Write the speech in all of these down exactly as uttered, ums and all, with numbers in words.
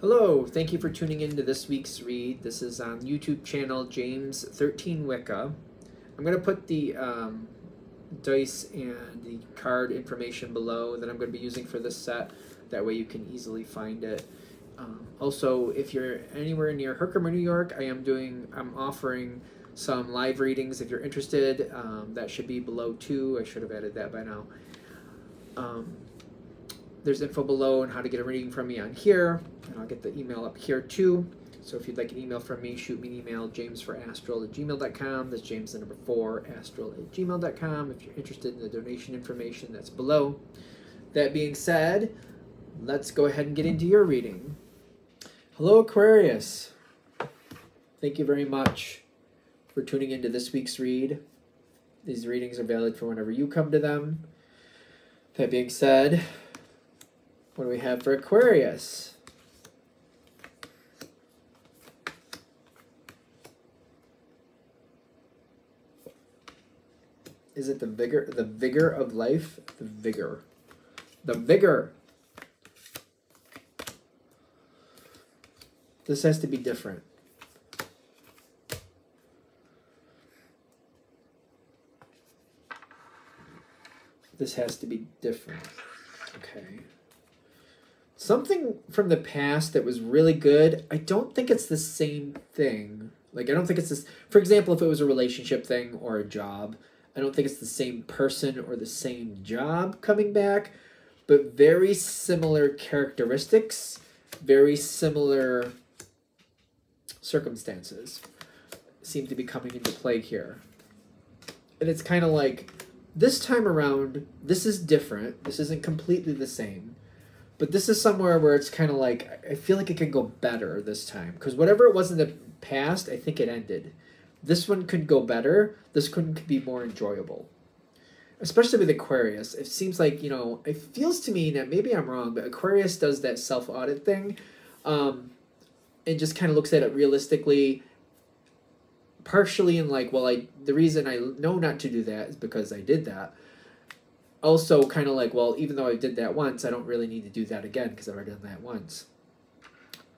Hello, thank you for tuning in to this week's read. This is on YouTube channel James thirteen Wicca. I'm going to put the um, dice and the card information below that I'm going to be using for this set. That way you can easily find it. Um, also, if you're anywhere near Herkimer, New York, I am doing, I'm offering some live readings if you're interested. Um, that should be below too. I should have added that by now. Um, There's info below on how to get a reading from me on here, and I'll get the email up here too. So if you'd like an email from me, shoot me an email, james for astral at gmail dot com. That's James the number four, astral at gmail dot com. If you're interested in the donation information, that's below. That being said, let's go ahead and get into your reading. Hello, Aquarius. Thank you very much for tuning into this week's read. These readings are valid for whenever you come to them. That being said, what do we have for Aquarius? Is it the vigor, the vigor of life? The vigor. The vigor. This has to be different. This has to be different. Okay. Something from the past that was really good, I don't think it's the same thing. Like, I don't think it's this... For example, if it was a relationship thing or a job, I don't think it's the same person or the same job coming back, but very similar characteristics, very similar circumstances seem to be coming into play here. And it's kind of like, this time around, this is different. This isn't completely the same. But this is somewhere where it's kind of like, I feel like it could go better this time. Because whatever it was in the past, I think it ended. This one could go better. This could be more enjoyable. Especially with Aquarius. It seems like, you know, it feels to me that maybe I'm wrong, but Aquarius does that self-audit thing. Um, and just kind of looks at it realistically. Partially in like, well, I the reason I know not to do that is because I did that. Also kind of like, well, even though I did that once, I don't really need to do that again because I've already done that once.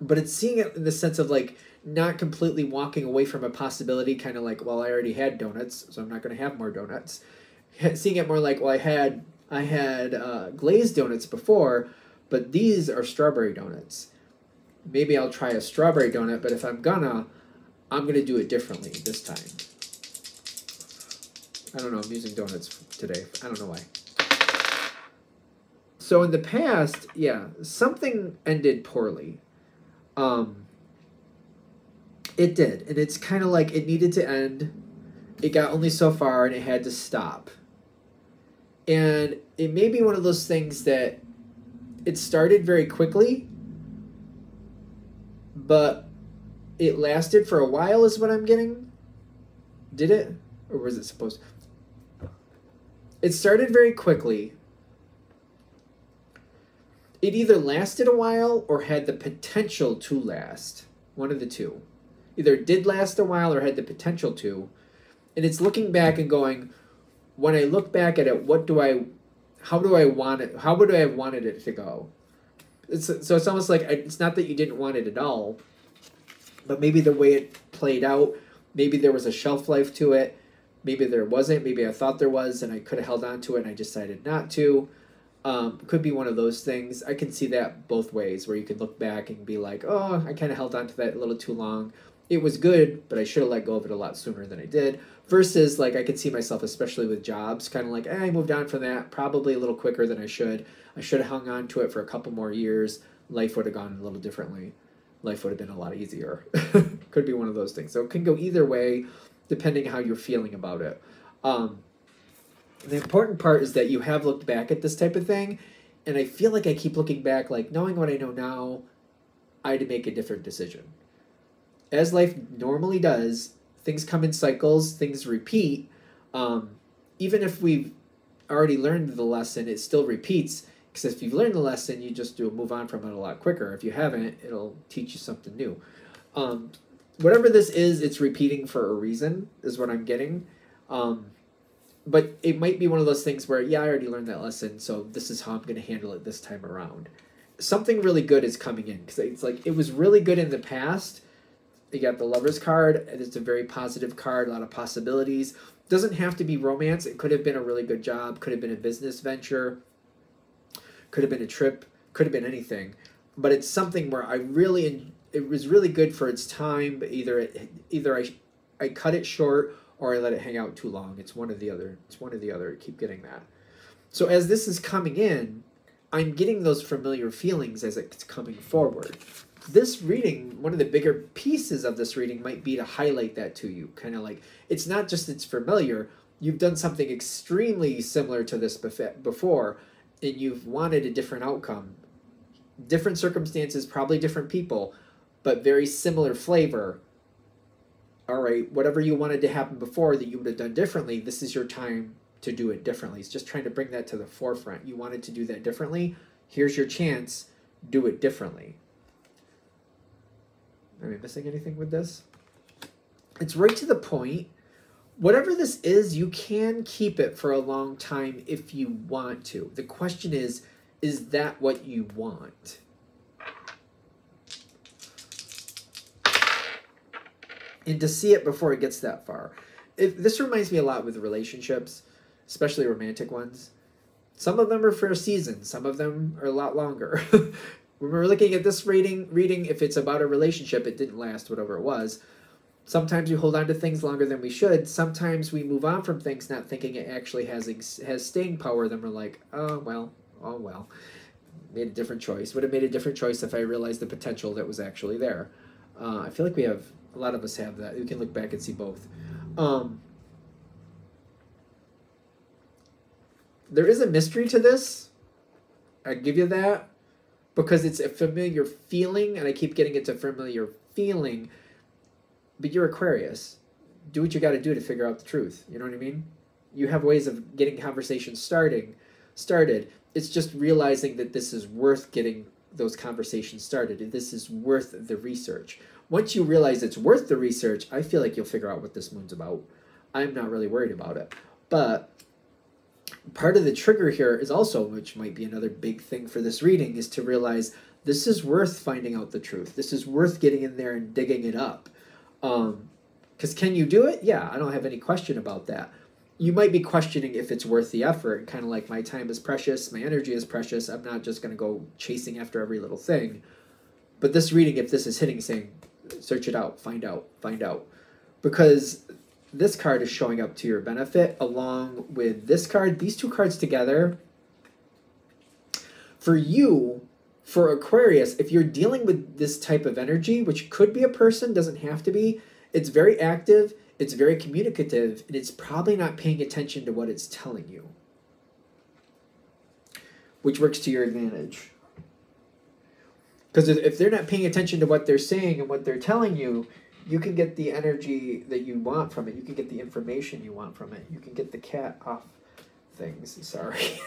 But it's seeing it in the sense of like not completely walking away from a possibility, kind of like, well, I already had donuts, so I'm not going to have more donuts. Seeing it more like, well, I had, I had uh, glazed donuts before, but these are strawberry donuts. Maybe I'll try a strawberry donut, but if I'm gonna, I'm going to do it differently this time. I don't know, I'm using donuts today. I don't know why. So in the past, yeah, something ended poorly. Um, it did. And it's kind of like it needed to end. It got only so far and it had to stop. And it may be one of those things that it started very quickly, but it lasted for a while is what I'm getting. Did it? Or was it supposed to? It started very quickly. It either lasted a while or had the potential to last. One of the two. Either it did last a while or had the potential to. And it's looking back and going, when I look back at it, what do I, how do I want it, how would I have wanted it to go? It's, so it's almost like, it's not that you didn't want it at all, but maybe the way it played out, maybe there was a shelf life to it, maybe there wasn't, maybe I thought there was and I could have held on to it and I decided not to. Um, could be one of those things. I can see that both ways, where you can look back and be like, oh, I kind of held on to that a little too long. It was good, but I should have let go of it a lot sooner than I did. Versus, like, I can see myself, especially with jobs, kind of like, eh, I moved on from that probably a little quicker than I should. I should have hung on to it for a couple more years. Life would have gone a little differently. Life would have been a lot easier. Could be one of those things. So it can go either way, depending how you're feeling about it. Um... The important part is that you have looked back at this type of thing, and I feel like I keep looking back, like, knowing what I know now, I had to make a different decision. As life normally does, things come in cycles, things repeat. Um, even if we've already learned the lesson, it still repeats, because if you've learned the lesson, you just do move on from it a lot quicker. If you haven't, it'll teach you something new. Um, whatever this is, it's repeating for a reason, is what I'm getting. Um... But it might be one of those things where, yeah, I already learned that lesson, so this is how I'm going to handle it this time around. something really good is coming in, because it's like it was really good in the past. You got the Lover's card. It's a very positive card, a lot of possibilities. Doesn't have to be romance. It could have been a really good job, could have been a business venture, could have been a trip, could have been anything. But it's something where I really, it was really good for its time, but either it, either I I cut it short or I let it hang out too long. It's one or the other. It's one or the other. I keep getting that. So as this is coming in, I'm getting those familiar feelings as it's coming forward. This reading, one of the bigger pieces of this reading might be to highlight that to you. Kind of like, it's not just it's familiar. You've done something extremely similar to this before, and you've wanted a different outcome. Different circumstances, probably different people, but very similar flavor. All right, whatever you wanted to happen before that you would have done differently, this is your time to do it differently. It's just trying to bring that to the forefront. You wanted to do that differently. Here's your chance. Do it differently. Am I missing anything with this? It's right to the point. Whatever this is, you can keep it for a long time if you want to. The question is, is that what you want? And to see it before it gets that far. If, this reminds me a lot with relationships, especially romantic ones. Some of them are for a season. Some of them are a lot longer. When we're looking at this reading, reading, if it's about a relationship, it didn't last, whatever it was. Sometimes we hold on to things longer than we should. Sometimes we move on from things not thinking it actually has ex has staying power. Then we're like, oh, well, oh, well. Made a different choice. Would have made a different choice if I realized the potential that was actually there. Uh, I feel like we have, a lot of us have that. We can look back and see both. Um, there is a mystery to this. I give you that. Because it's a familiar feeling, and I keep getting it's a familiar feeling, but you're Aquarius. Do what you got to do to figure out the truth. You know what I mean? You have ways of getting conversations starting, started. It's just realizing that this is worth getting those conversations started. This is worth the research. Once you realize it's worth the research, I feel like you'll figure out what this moon's about. I'm not really worried about it. But part of the trigger here is also, which might be another big thing for this reading, is to realize this is worth finding out the truth. This is worth getting in there and digging it up. Um, because can you do it? Yeah, I don't have any question about that. You might be questioning if it's worth the effort, kind of like my time is precious, my energy is precious, I'm not just going to go chasing after every little thing. But this reading, if this is hitting, saying, search it out, find out, find out. Because this card is showing up to your benefit along with this card. These two cards together. For you, for Aquarius, if you're dealing with this type of energy, which could be a person, doesn't have to be, it's very active, it's very communicative, and it's probably not paying attention to what it's telling you. Which works to your advantage. Because if they're not paying attention to what they're saying and what they're telling you, you can get the energy that you want from it. You can get the information you want from it. You can get the cat off things. Sorry.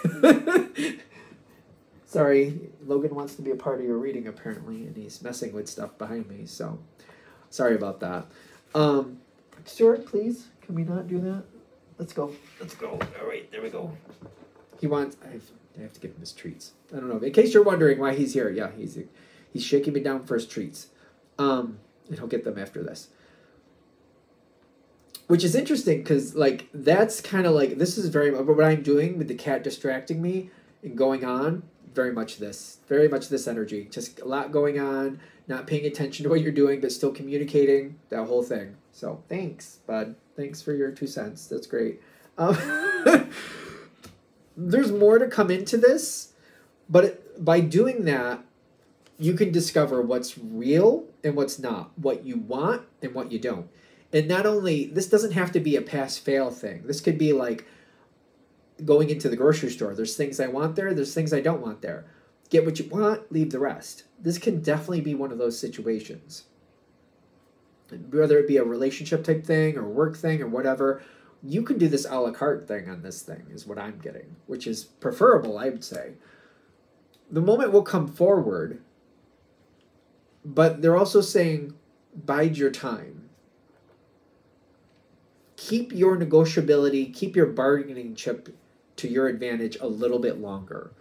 Sorry. Logan wants to be a part of your reading, apparently, and he's messing with stuff behind me. So, sorry about that. Um, Stuart, please, can we not do that? Let's go. Let's go. All right, there we go. He wants... I have, I have to give him his treats. I don't know. In case you're wondering why he's here. Yeah, he's, he's shaking me down for his treats. Um... And he'll get them after this. Which is interesting because, like, that's kind of like, this is very, what I'm doing with the cat distracting me and going on, very much this. Very much this energy. Just a lot going on, not paying attention to what you're doing, but still communicating, that whole thing. So, thanks, bud. Thanks for your two cents. That's great. Um, there's more to come into this, but it, by doing that, you can discover what's real and what's not, what you want and what you don't. And not only, this doesn't have to be a pass-fail thing. This could be like going into the grocery store. There's things I want there, there's things I don't want there. Get what you want, leave the rest. This can definitely be one of those situations. Whether it be a relationship type thing or work thing or whatever, you can do this a la carte thing on this thing is what I'm getting, which is preferable, I would say. The moment will come forward. But they're also saying, bide your time. Keep your negotiability, keep your bargaining chip to your advantage a little bit longer.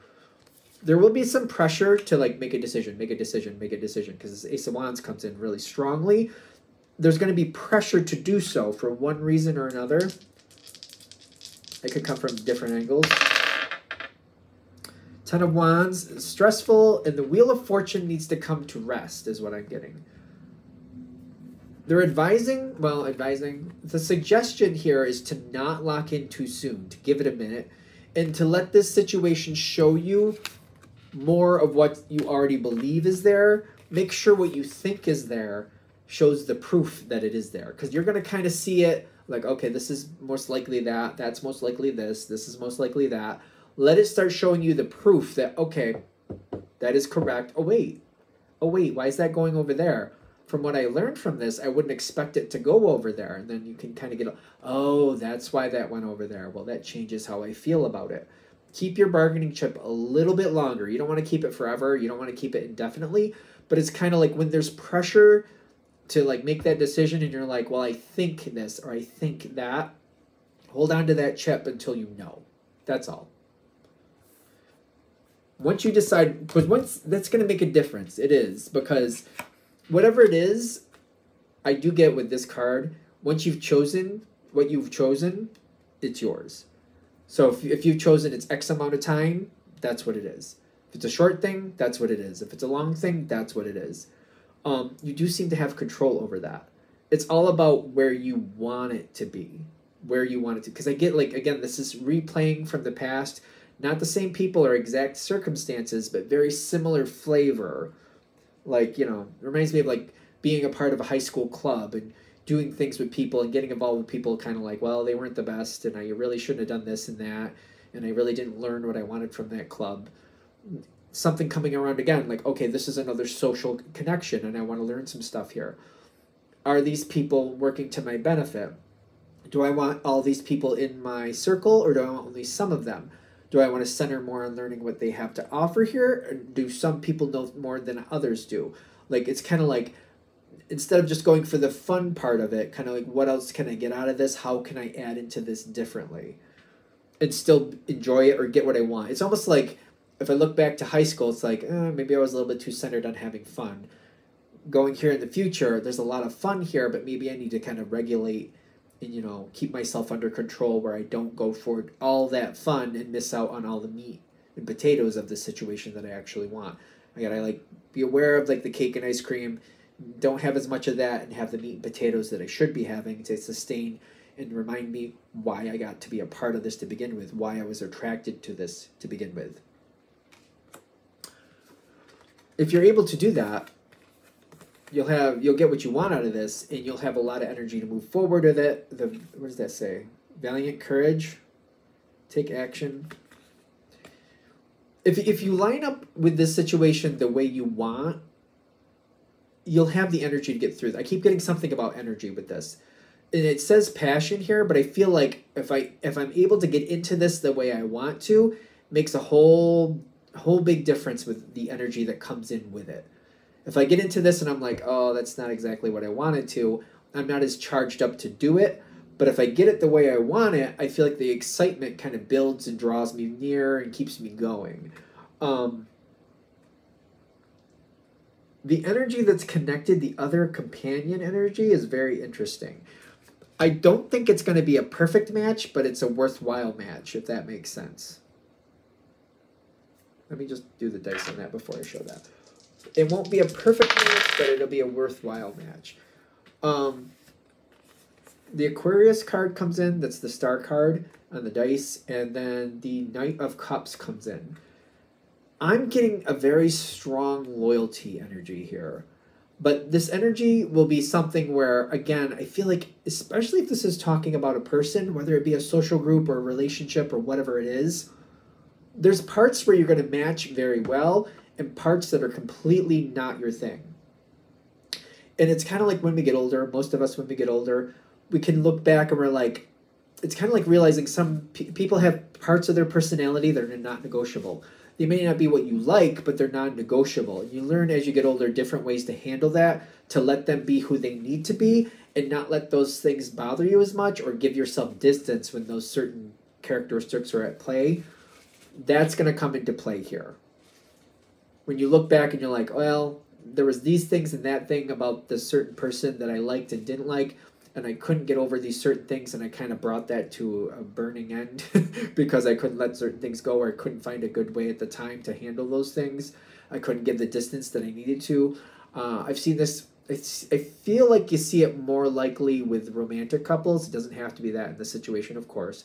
there will be some pressure to like make a decision, make a decision, make a decision, because this Ace of Wands comes in really strongly. There's going to be pressure to do so for one reason or another. It could come from different angles. Ten of Wands is stressful, and the Wheel of Fortune needs to come to rest is what I'm getting. They're advising, well, advising, the suggestion here is to not lock in too soon, to give it a minute, and to let this situation show you more of what you already believe is there. Make sure what you think is there shows the proof that it is there, because you're going to kind of see it like, okay, this is most likely that, that's most likely this, this is most likely that. Let it start showing you the proof that, okay, that is correct. Oh, wait. Oh, wait, why is that going over there? From what I learned from this, I wouldn't expect it to go over there. And then you can kind of get, oh, that's why that went over there. Well, that changes how I feel about it. Keep your bargaining chip a little bit longer. You don't want to keep it forever. You don't want to keep it indefinitely. But it's kind of like when there's pressure to like make that decision and you're like, well, I think this or I think that. Hold on to that chip until you know. That's all. Once you decide, because once that's going to make a difference, it is, because whatever it is, I do get with this card, once you've chosen what you've chosen, it's yours. So if, if you've chosen it's X amount of time, that's what it is. If it's a short thing, that's what it is. If it's a long thing, that's what it is. Um, you do seem to have control over that. It's all about where you want it to be, where you want it to, because I get like, again, this is replaying from the past. Not the same people or exact circumstances, but very similar flavor. Like, you know, it reminds me of like being a part of a high school club and doing things with people and getting involved with people kind of like, well, they weren't the best and I really shouldn't have done this and that. And I really didn't learn what I wanted from that club. Something coming around again, like, okay, this is another social connection and I want to learn some stuff here. Are these people working to my benefit? Do I want all these people in my circle or do I want only some of them? Do I want to center more on learning what they have to offer here? Or do some people know more than others do? Like, it's kind of like, instead of just going for the fun part of it, kind of like, what else can I get out of this? How can I add into this differently? And still enjoy it or get what I want. It's almost like, if I look back to high school, it's like, eh, maybe I was a little bit too centered on having fun. Going here in the future, there's a lot of fun here, but maybe I need to kind of regulate and, you know, keep myself under control where I don't go for all that fun and miss out on all the meat and potatoes of the situation that I actually want. I gotta like be aware of like the cake and ice cream, don't have as much of that and have the meat and potatoes that I should be having to sustain and remind me why I got to be a part of this to begin with, why I was attracted to this to begin with. If you're able to do that, You'll have you'll get what you want out of this, and you'll have a lot of energy to move forward with it. The what does that say? Valiant courage, take action. If if you line up with this situation the way you want, you'll have the energy to get through it. I keep getting something about energy with this, and it says passion here, but I feel like if I if I'm able to get into this the way I want to, it makes a whole whole big difference with the energy that comes in with it. If I get into this and I'm like, oh, that's not exactly what I wanted to, I'm not as charged up to do it. But if I get it the way I want it, I feel like the excitement kind of builds and draws me near and keeps me going. Um, the energy that's connected, the other companion energy, is very interesting. I don't think it's going to be a perfect match, but it's a worthwhile match, if that makes sense. Let me just do the dice on that before I show that. It won't be a perfect match, but it'll be a worthwhile match. Um, the Aquarius card comes in. That's the star card on the dice. And then the Knight of Cups comes in. I'm getting a very strong loyalty energy here. But this energy will be something where, again, I feel like, especially if this is talking about a person, whether it be a social group or a relationship or whatever it is, there's parts where you're going to match very well and parts that are completely not your thing. And it's kind of like when we get older, most of us when we get older, we can look back and we're like, it's kind of like realizing some pe people have parts of their personality that are not negotiable. They may not be what you like, but they're non-negotiable. You learn as you get older different ways to handle that, to let them be who they need to be, and not let those things bother you as much or give yourself distance when those certain characteristics are at play. That's going to come into play here. when you look back and you're like, well, there was these things and that thing about this certain person that I liked and didn't like, and I couldn't get over these certain things, and I kind of brought that to a burning end because I couldn't let certain things go, or I couldn't find a good way at the time to handle those things. I couldn't give the distance that I needed to. Uh, I've seen this. It's, I feel like you see it more likely with romantic couples. It doesn't have to be that in this situation, of course.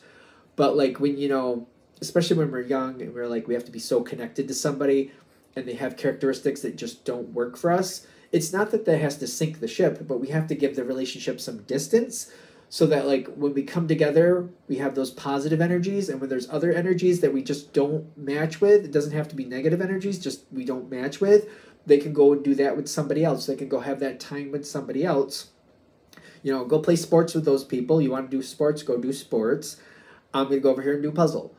But like when, you know, especially when we're young and we're like, we have to be so connected to somebody and they have characteristics that just don't work for us. It's not that that has to sink the ship, but we have to give the relationship some distance so that like when we come together, we have those positive energies, and when there's other energies that we just don't match with, it doesn't have to be negative energies, just we don't match with, they can go and do that with somebody else. They can go have that time with somebody else. You know, go play sports with those people. You want to do sports, go do sports. I'm going to go over here and do puzzle.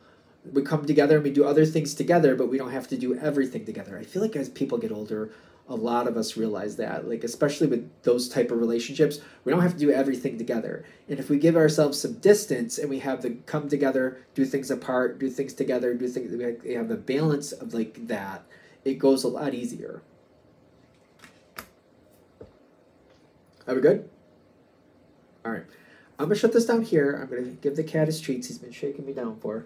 We come together and we do other things together, but we don't have to do everything together. I feel like as people get older, a lot of us realize that, like, especially with those type of relationships, we don't have to do everything together. And if we give ourselves some distance and we have the come together, do things apart, do things together, do things, we have the balance of like that, it goes a lot easier. Are we good? All right. I'm going to shut this down here. I'm going to give the cat his treats he's been shaking me down for.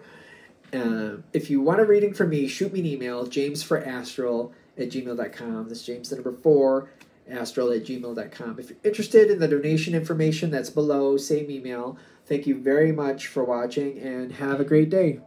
Uh, if you want a reading from me, shoot me an email, james for astral at gmail dot com. That's James, the number four, astral at gmail dot com. If you're interested in the donation information that's below, same email. Thank you very much for watching, and have a great day.